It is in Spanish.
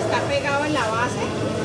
Está pegado en la base.